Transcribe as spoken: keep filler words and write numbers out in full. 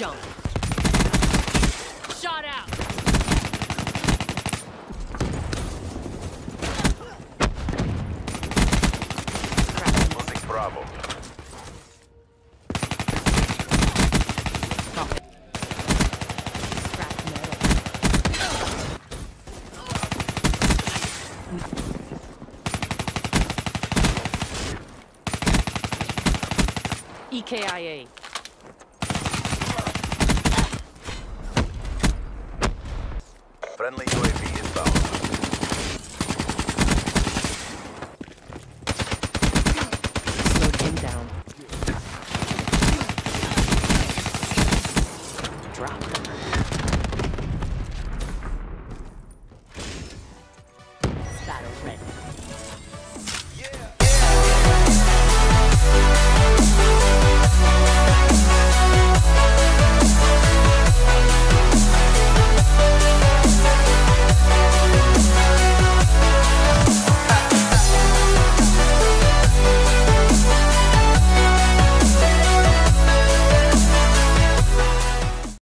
jump. Shot out. Losing Bravo. E K I A. Friendly U A V inbound. Slowed him down. Drop. Battle ready.